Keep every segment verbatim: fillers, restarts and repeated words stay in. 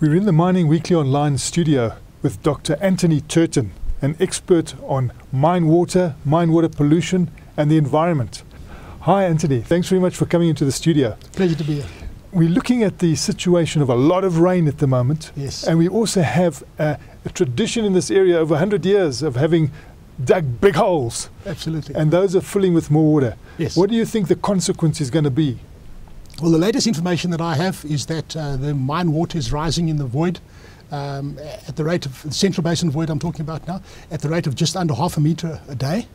We're in the Mining Weekly Online studio with Doctor Anthony Turton, an expert on mine water, mine water pollution and the environment. Hi Anthony, thanks very much for coming into the studio. Pleasure to be here. We're looking at the situation of a lot of rain at the moment. Yes. And we also have a, a tradition in this area of a hundred years of having dug big holes. Absolutely. And those are filling with more water. Yes. What do you think the consequence is going to be? Well, the latest information that I have is that uh, the mine water is rising in the void um, at the rate of the Central Basin void I'm talking about now, at the rate of just under half a meter a day.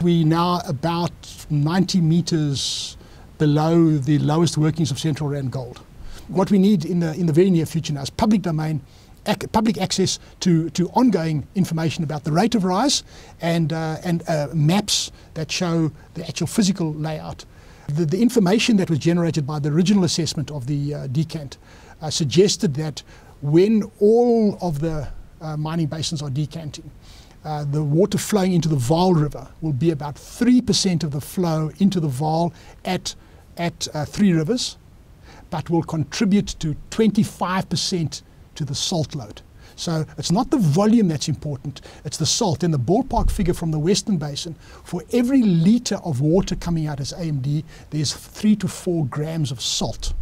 We're now about ninety meters below the lowest workings of Central Rand Gold. What we need in the, in the very near future now is public domain, ac public access to, to ongoing information about the rate of rise and, uh, and uh, maps that show the actual physical layout. The, the information that was generated by the original assessment of the uh, decant uh, suggested that when all of the uh, mining basins are decanting, Uh, the water flowing into the Vaal River will be about three percent of the flow into the Vaal at, at uh, Three Rivers, but will contribute to twenty-five percent to the salt load. So it's not the volume that's important, it's the salt. And the ballpark figure from the Western Basin, for every litre of water coming out as A M D, there's three to four grams of salt,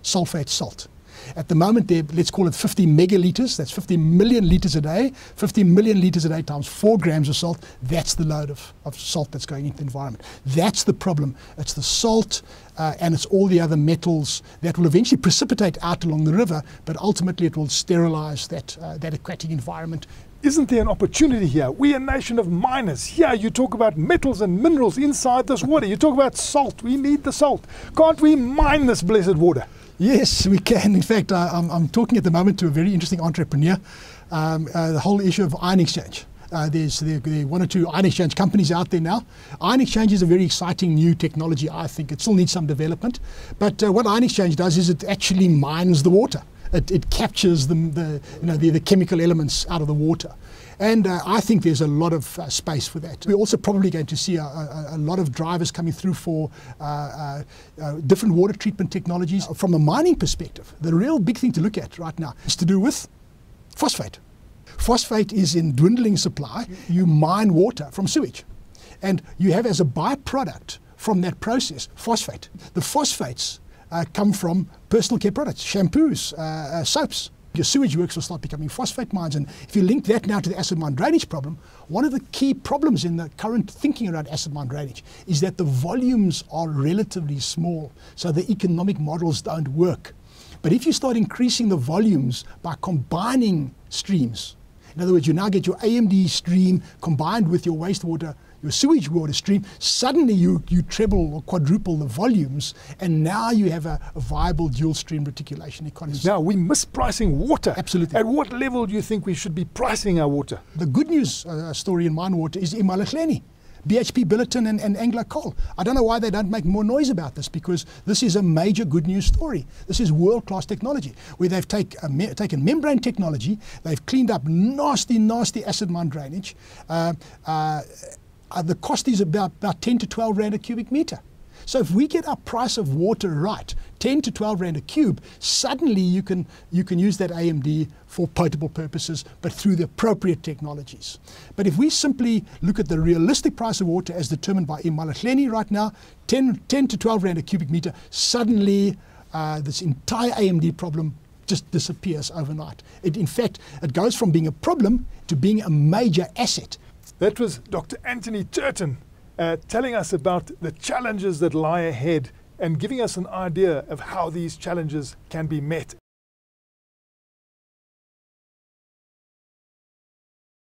sulphate salt. At the moment, there, let's call it fifty megalitres, that's fifty million litres a day. fifty million litres a day times four grams of salt, that's the load of, of salt that's going into the environment. That's the problem. It's the salt uh, and it's all the other metals that will eventually precipitate out along the river, but ultimately it will sterilise that, uh, that aquatic environment. Isn't there an opportunity here? We're a nation of miners. Here you talk about metals and minerals inside this water. You talk about salt. We need the salt. Can't we mine this blessed water? Yes, we can. In fact, I, I'm, I'm talking at the moment to a very interesting entrepreneur, um, uh, the whole issue of iron exchange. Uh, there's there, there are one or two iron exchange companies out there now. Iron exchange is a very exciting new technology, I think. It still needs some development. But uh, what iron exchange does is it actually mines the water. It, it captures the, the, you know, the, the chemical elements out of the water. And uh, I think there's a lot of uh, space for that. We're also probably going to see a, a, a lot of drivers coming through for uh, uh, uh, different water treatment technologies. From a mining perspective, the real big thing to look at right now is to do with phosphate. Phosphate is in dwindling supply. You mine water from sewage. And you have as a byproduct from that process, phosphate. The phosphates Uh, come from personal care products, shampoos, uh, uh, soaps. Your sewage works will start becoming phosphate mines, and if you link that now to the acid mine drainage problem, one of the key problems in the current thinking around acid mine drainage is that the volumes are relatively small, so the economic models don't work. But if you start increasing the volumes by combining streams, in other words, you now get your A M D stream combined with your wastewater, your sewage water stream, suddenly you, you treble or quadruple the volumes, and now you have a, a viable dual stream reticulation economy. Now we're mispricing water. Absolutely. At what level do you think we should be pricing our water? The good news uh, story in mine water is eMalahleni, B H P Billiton and, and Anglo Coal. I don't know why they don't make more noise about this, because this is a major good news story. This is world-class technology, where they've take a me taken membrane technology, they've cleaned up nasty, nasty acid mine drainage. Uh, uh, Uh, the cost is about, about ten to twelve rand a cubic meter. So if we get our price of water right, ten to twelve rand a cube, suddenly you can, you can use that A M D for potable purposes, but through the appropriate technologies. But if we simply look at the realistic price of water as determined by eMalahleni right now, ten, ten to twelve rand a cubic meter, suddenly uh, this entire A M D problem just disappears overnight. It, in fact, it goes from being a problem to being a major asset. That was Doctor Anthony Turton uh, telling us about the challenges that lie ahead and giving us an idea of how these challenges can be met.